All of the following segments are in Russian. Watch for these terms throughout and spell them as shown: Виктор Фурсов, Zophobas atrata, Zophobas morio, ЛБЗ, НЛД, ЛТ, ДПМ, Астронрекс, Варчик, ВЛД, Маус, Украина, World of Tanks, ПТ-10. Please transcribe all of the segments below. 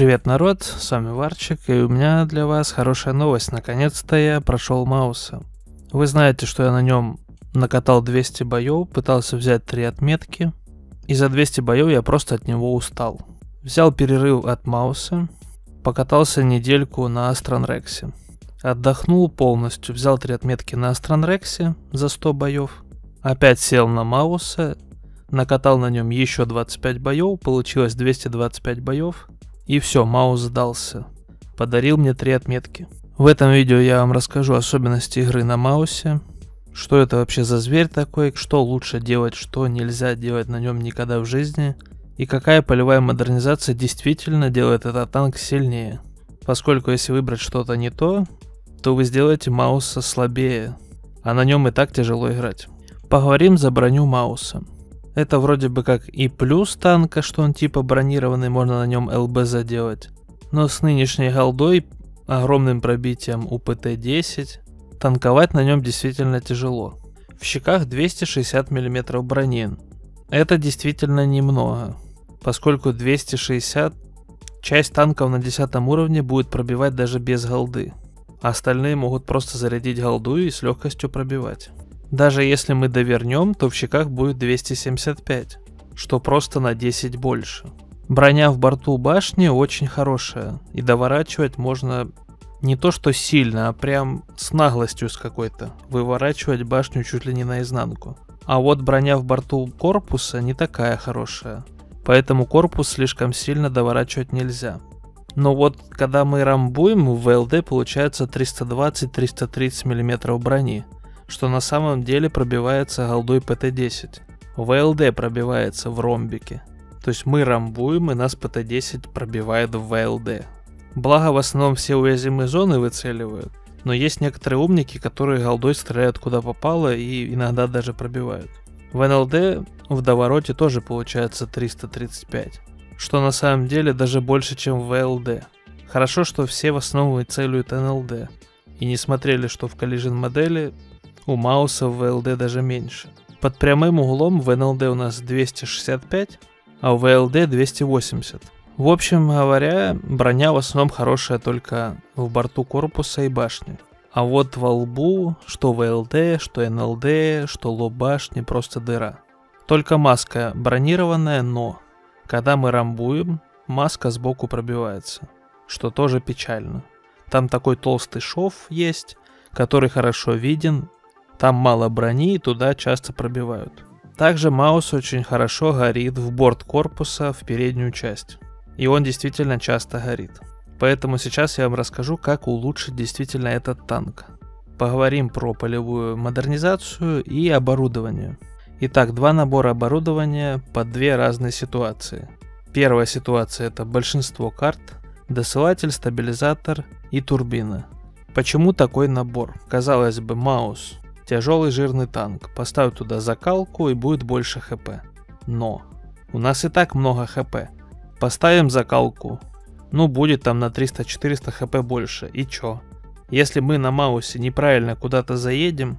Привет, народ, с вами Варчик, и у меня для вас хорошая новость. Наконец-то я прошел Мауса. Вы знаете, что я на нем накатал 200 боев, пытался взять 3 отметки, и за 200 боев я просто от него устал. Взял перерыв от Мауса, покатался недельку на Астронрексе. Отдохнул полностью, взял 3 отметки на Астронрексе за 100 боев, опять сел на Мауса, накатал на нем еще 25 боев, получилось 225 боев. И все, Маус сдался. Подарил мне 3 отметки. В этом видео я вам расскажу особенности игры на Маусе. Что это вообще за зверь такой, что лучше делать, что нельзя делать на нем никогда в жизни. И какая полевая модернизация действительно делает этот танк сильнее. Поскольку если выбрать что-то не то, то вы сделаете Мауса слабее. А на нем и так тяжело играть. Поговорим за броню Мауса. Это вроде бы как и плюс танка, что он типа бронированный, можно на нем ЛБЗ делать. Но с нынешней голдой, огромным пробитием у ПТ-10, танковать на нем действительно тяжело. В щеках 260 мм брони. Это действительно немного, поскольку 260 часть танков на 10 уровне будет пробивать даже без голды. Остальные могут просто зарядить голду и с легкостью пробивать. Даже если мы довернем, то в щеках будет 275, что просто на 10 больше. Броня в борту башни очень хорошая, и доворачивать можно не то что сильно, а прям с наглостью с какой-то, выворачивать башню чуть ли не наизнанку. А вот броня в борту корпуса не такая хорошая, поэтому корпус слишком сильно доворачивать нельзя. Но вот когда мы рамбуем, в ВЛД получается 320-330 мм брони, что на самом деле пробивается голдой ПТ-10. ВЛД пробивается в ромбике. То есть мы ромбуем, и нас ПТ-10 пробивает в ВЛД. Благо в основном все уязвимые зоны выцеливают, но есть некоторые умники, которые голдой стреляют куда попало и иногда даже пробивают. В НЛД в довороте тоже получается 335, что на самом деле даже больше, чем в ВЛД. Хорошо, что все в основном выцеливают НЛД и не смотрели, что в коллижен модели у Мауса в ВЛД даже меньше. Под прямым углом в НЛД у нас 265, а в ВЛД 280. В общем говоря, броня в основном хорошая только в борту корпуса и башни. А вот во лбу, что ВЛД, что НЛД, что лоб башни, просто дыра. Только маска бронированная, но когда мы рамбуем, маска сбоку пробивается, что тоже печально. Там такой толстый шов есть, который хорошо виден. Там мало брони и туда часто пробивают. Также Маус очень хорошо горит в борт корпуса, в переднюю часть. И он действительно часто горит. Поэтому сейчас я вам расскажу, как улучшить действительно этот танк. Поговорим про полевую модернизацию и оборудование. Итак, 2 набора оборудования под 2 разные ситуации. Первая ситуация — это большинство карт, досылатель, стабилизатор и турбина. Почему такой набор? Казалось бы, Маус — тяжелый жирный танк, поставь туда закалку и будет больше хп. Но у нас и так много хп. Поставим закалку, ну будет там на 300-400 хп больше, и чё? Если мы на Маусе неправильно куда-то заедем,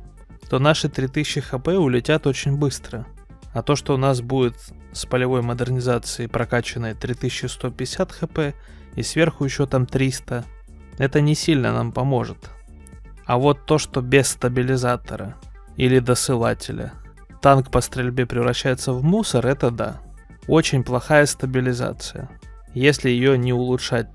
то наши 3000 хп улетят очень быстро. А то, что у нас будет с полевой модернизацией прокачанной 3150 хп и сверху еще там 300, это не сильно нам поможет. А вот то, что без стабилизатора или досылателя танк по стрельбе превращается в мусор, это да. Очень плохая стабилизация. Если ее не улучшать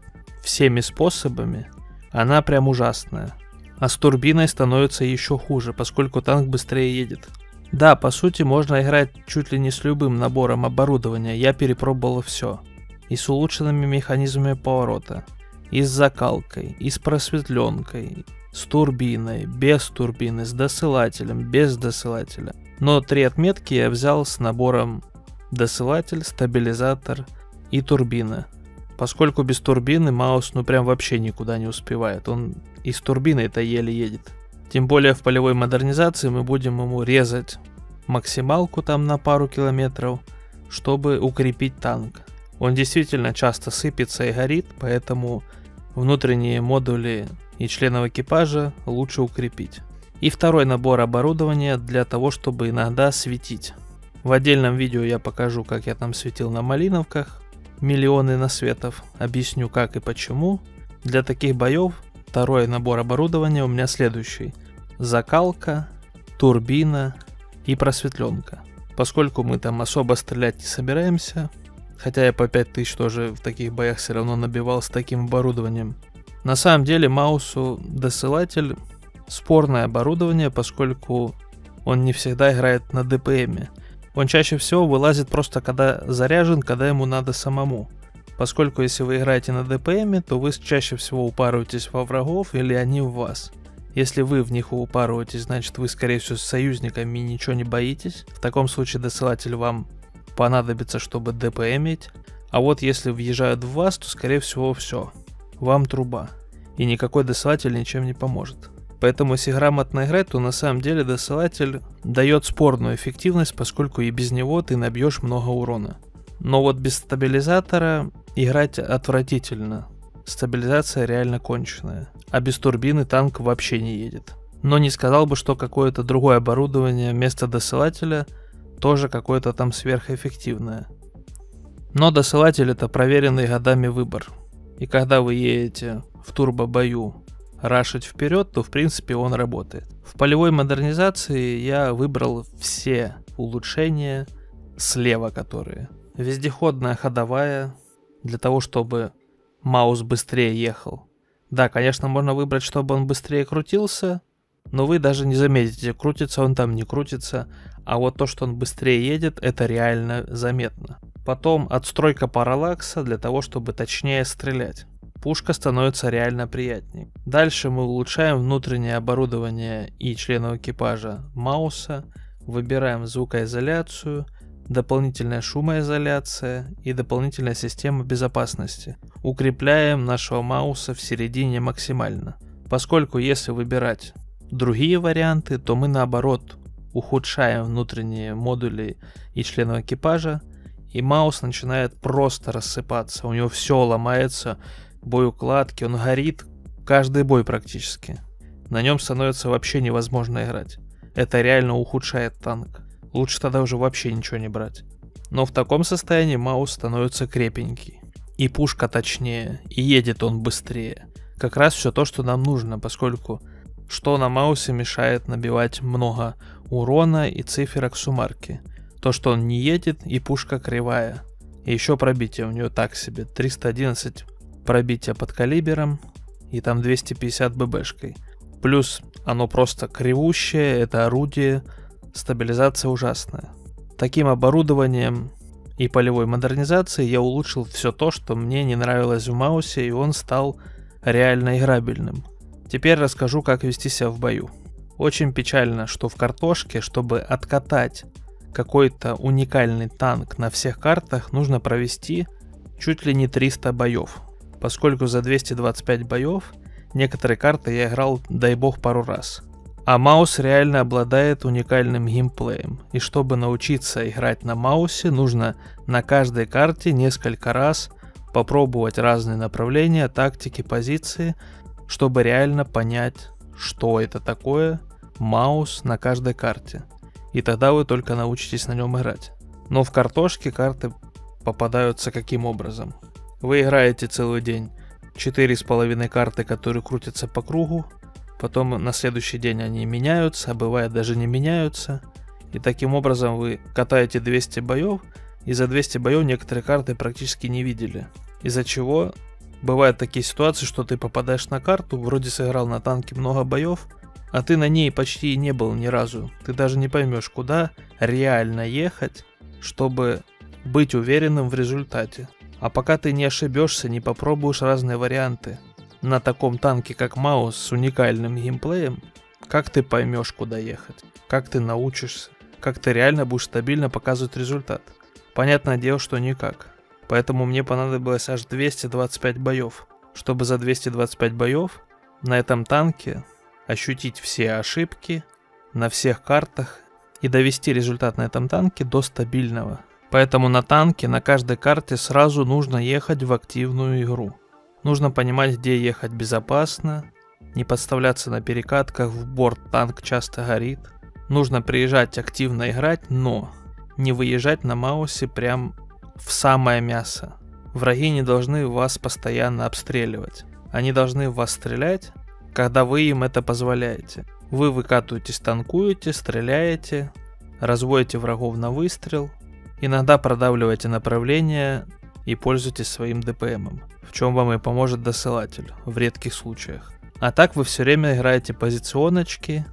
всеми способами, она прям ужасная. А с турбиной становится еще хуже, поскольку танк быстрее едет. Да, по сути можно играть чуть ли не с любым набором оборудования, я перепробовал все. И с улучшенными механизмами поворота, и с закалкой, и с просветленкой, с турбиной, без турбины, с досылателем, без досылателя. Но 3 отметки я взял с набором досылатель, стабилизатор и турбина. Поскольку без турбины Маус ну прям вообще никуда не успевает. Он и с турбиной-то еле едет. Тем более в полевой модернизации мы будем ему резать максималку там на пару километров, чтобы укрепить танк. Он действительно часто сыпется и горит, поэтому внутренние модули и членов экипажа лучше укрепить. И второй набор оборудования для того, чтобы иногда светить. В отдельном видео я покажу, как я там светил на малиновках. миллионы насветов. Объясню как и почему. Для таких боев второй набор оборудования у меня следующий. Закалка, турбина и просветленка. Поскольку мы там особо стрелять не собираемся, хотя я по 5000 тоже в таких боях все равно набивал с таким оборудованием. На самом деле Маусу досылатель спорное оборудование, поскольку он не всегда играет на ДПМе. Он чаще всего вылазит просто когда заряжен, когда ему надо самому. Поскольку если вы играете на ДПМе, то вы чаще всего упарываетесь во врагов или они в вас. Если вы в них упарываетесь, значит вы скорее всего с союзниками ничего не боитесь. В таком случае досылатель вам понадобится, чтобы ДПМить. А вот если въезжают в вас, то скорее всего все. Вам труба. И никакой досылатель ничем не поможет. Поэтому если грамотно играть, то на самом деле досылатель дает спорную эффективность, поскольку и без него ты набьешь много урона. Но вот без стабилизатора играть отвратительно. Стабилизация реально конченная. А без турбины танк вообще не едет. Но не сказал бы, что какое-то другое оборудование вместо досылателя тоже какое-то там сверхэффективное. Но досылатель это проверенный годами выбор. И когда вы едете в турбо-бою рашить вперед, то в принципе он работает. В полевой модернизации я выбрал все улучшения слева которые. Вездеходная ходовая, для того чтобы Маус быстрее ехал. Да, конечно, можно выбрать, чтобы он быстрее крутился, но вы даже не заметите, крутится он там, не крутится. А вот то, что он быстрее едет, это реально заметно. Потом отстройка параллакса для того, чтобы точнее стрелять. Пушка становится реально приятней. Дальше мы улучшаем внутреннее оборудование и членов экипажа Мауса. Выбираем звукоизоляцию, дополнительная шумоизоляция и дополнительная система безопасности. Укрепляем нашего Мауса в середине максимально. Поскольку если выбирать другие варианты, то мы наоборот ухудшаем внутренние модули и членов экипажа. И Маус начинает просто рассыпаться. У него все ломается. Боеукладки, он горит. Каждый бой практически. На нем становится вообще невозможно играть. Это реально ухудшает танк. Лучше тогда уже вообще ничего не брать. Но в таком состоянии Маус становится крепенький. И пушка точнее. И едет он быстрее. Как раз все то, что нам нужно, поскольку что на Маусе мешает набивать много урона и циферок сумарки. То, что он не едет и пушка кривая. И еще пробитие у нее так себе. 311 пробития под калибером и там 250 ББшкой. Плюс оно просто кривущее, это орудие, стабилизация ужасная. Таким оборудованием и полевой модернизацией я улучшил все то, что мне не нравилось в Маусе, и он стал реально играбельным. Теперь расскажу, как вести себя в бою. Очень печально, что в картошке, чтобы откатать какой-то уникальный танк на всех картах, нужно провести чуть ли не 300 боев. Поскольку за 225 боев некоторые карты я играл, дай бог, пару раз. А Маус реально обладает уникальным геймплеем. И чтобы научиться играть на Маусе, нужно на каждой карте несколько раз попробовать разные направления, тактики, позиции, чтобы реально понять, что это такое Маус на каждой карте. И тогда вы только научитесь на нем играть. Но в картошке карты попадаются каким образом? Вы играете целый день 4,5 карты, которые крутятся по кругу. Потом на следующий день они меняются, а бывает даже не меняются. И таким образом вы катаете 200 боев. И за 200 боев некоторые карты практически не видели. Из-за чего бывают такие ситуации, что ты попадаешь на карту, вроде сыграл на танке много боев, а ты на ней почти не был ни разу. Ты даже не поймешь, куда реально ехать, чтобы быть уверенным в результате. А пока ты не ошибешься, не попробуешь разные варианты. На таком танке, как Маус, с уникальным геймплеем, как ты поймешь, куда ехать? Как ты научишься? Как ты реально будешь стабильно показывать результат? Понятное дело, что никак. Поэтому мне понадобилось аж 225 боев, чтобы за 225 боев на этом танке ощутить все ошибки на всех картах и довести результат на этом танке до стабильного. Поэтому на танке на каждой карте сразу нужно ехать в активную игру. Нужно понимать, где ехать безопасно, не подставляться на перекатках, в борт танк часто горит. Нужно приезжать активно играть, но не выезжать на Маусе прям в самое мясо. Враги не должны вас постоянно обстреливать. Они должны в вас стрелять, когда вы им это позволяете. Вы выкатываетесь, танкуете, стреляете, разводите врагов на выстрел, иногда продавливаете направление и пользуйтесь своим ДПМом, в чем вам и поможет досылатель в редких случаях. А так вы все время играете позиционочки,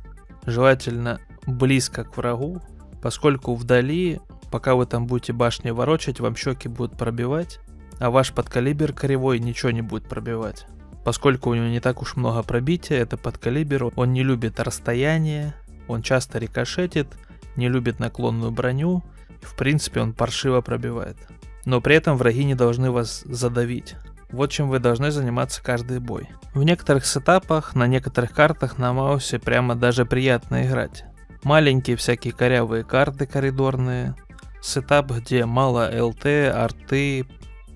желательно близко к врагу, поскольку вдали, пока вы там будете башни ворочать, вам щеки будут пробивать, а ваш подкалибер кривой ничего не будет пробивать. Поскольку у него не так уж много пробития, это подкалибер, он не любит расстояние, он часто рикошетит, не любит наклонную броню, и в принципе он паршиво пробивает. Но при этом враги не должны вас задавить. Вот чем вы должны заниматься каждый бой. В некоторых сетапах, на некоторых картах на Маусе прямо даже приятно играть. Маленькие всякие корявые карты коридорные, сетап, где мало ЛТ, арты,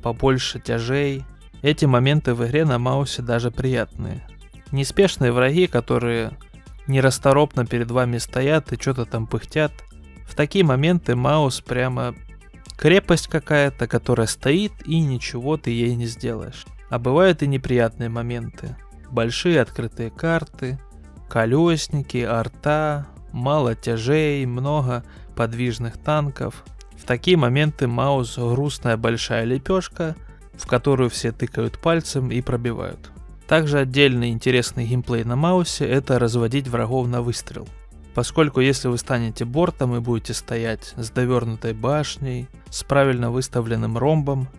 побольше тяжей. Эти моменты в игре на Маусе даже приятные. Неспешные враги, которые нерасторопно перед вами стоят и что-то там пыхтят. В такие моменты Маус прямо крепость какая-то, которая стоит, и ничего ты ей не сделаешь. А бывают и неприятные моменты. Большие открытые карты, колесники, арта, мало тяжей, много подвижных танков. В такие моменты Маус грустная большая лепешка, в которую все тыкают пальцем и пробивают. Также отдельный интересный геймплей на Маусе — это разводить врагов на выстрел. Поскольку если вы станете бортом и будете стоять с довернутой башней, с правильно выставленным ромбом,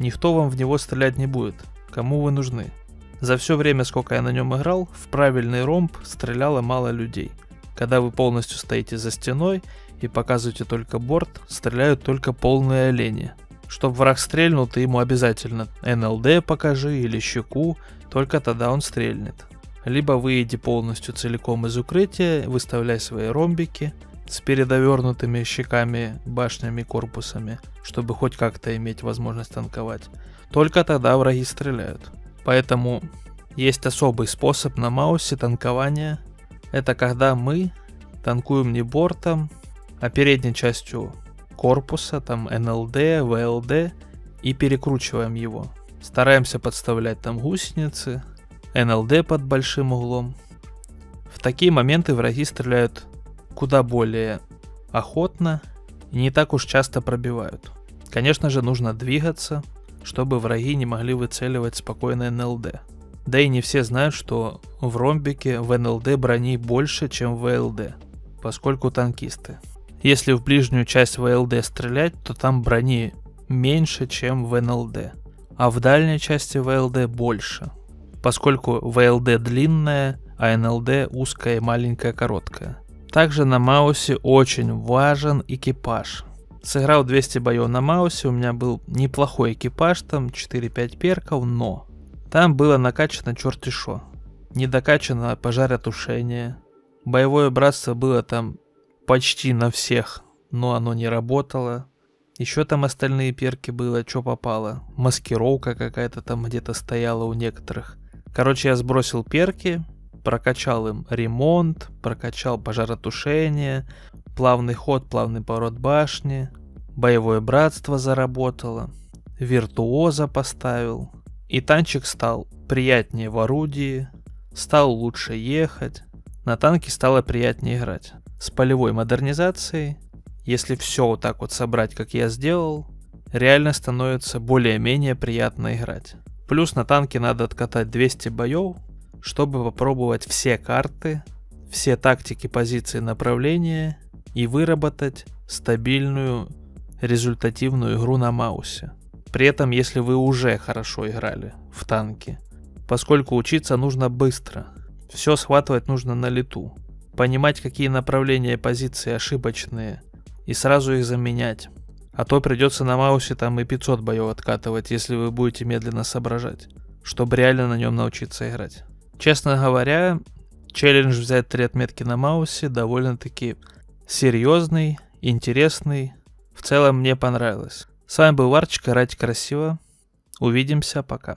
никто вам в него стрелять не будет, кому вы нужны. За все время, сколько я на нем играл, в правильный ромб стреляло мало людей. Когда вы полностью стоите за стеной и показываете только борт, стреляют только полные олени. Чтоб враг стрельнул, ты ему обязательно НЛД покажи или щеку, только тогда он стрельнет. Либо выйди полностью целиком из укрытия, выставляй свои ромбики с передовернутыми щеками, башнями, корпусами, чтобы хоть как-то иметь возможность танковать. Только тогда враги стреляют. Поэтому есть особый способ на Маусе танкования. Это когда мы танкуем не бортом, а передней частью корпуса, там НЛД, ВЛД, и перекручиваем его. Стараемся подставлять там гусеницы, НЛД под большим углом. В такие моменты враги стреляют куда более охотно и не так уж часто пробивают. Конечно же, нужно двигаться, чтобы враги не могли выцеливать спокойно НЛД. Да и не все знают, что в ромбике в НЛД брони больше, чем в ВЛД, поскольку танкисты. Если в ближнюю часть ВЛД стрелять, то там брони меньше, чем в НЛД, а в дальней части ВЛД больше, поскольку ВЛД длинная, а НЛД узкая и маленькая короткая. Также на Маусе очень важен экипаж. Сыграл 200 боев на Маусе, у меня был неплохой экипаж, там 4-5 перков, но там было накачано черти шо. Не докачано пожаротушение, боевое братство было там почти на всех, но оно не работало. Еще там остальные перки было, что попало. Маскировка какая-то там где-то стояла у некоторых. Короче, я сбросил перки, прокачал им ремонт, прокачал пожаротушение, плавный ход, плавный поворот башни, боевое братство заработало, виртуоза поставил. И танчик стал приятнее в орудии, стал лучше ехать, на танке стало приятнее играть. С полевой модернизацией, если все вот так вот собрать, как я сделал, реально становится более-менее приятно играть. Плюс на танке надо откатать 200 боев, чтобы попробовать все карты, все тактики, позиции, направления и выработать стабильную, результативную игру на Маусе. При этом, если вы уже хорошо играли в танки, поскольку учиться нужно быстро, все схватывать нужно на лету. Понимать, какие направления и позиции ошибочные, и сразу их заменять. А то придется на Маусе там и 500 боев откатывать, если вы будете медленно соображать, чтобы реально на нем научиться играть. Честно говоря, челлендж взять 3 отметки на Маусе довольно-таки серьезный, интересный. В целом мне понравилось. С вами был Варчик, играйте красиво. Увидимся, пока.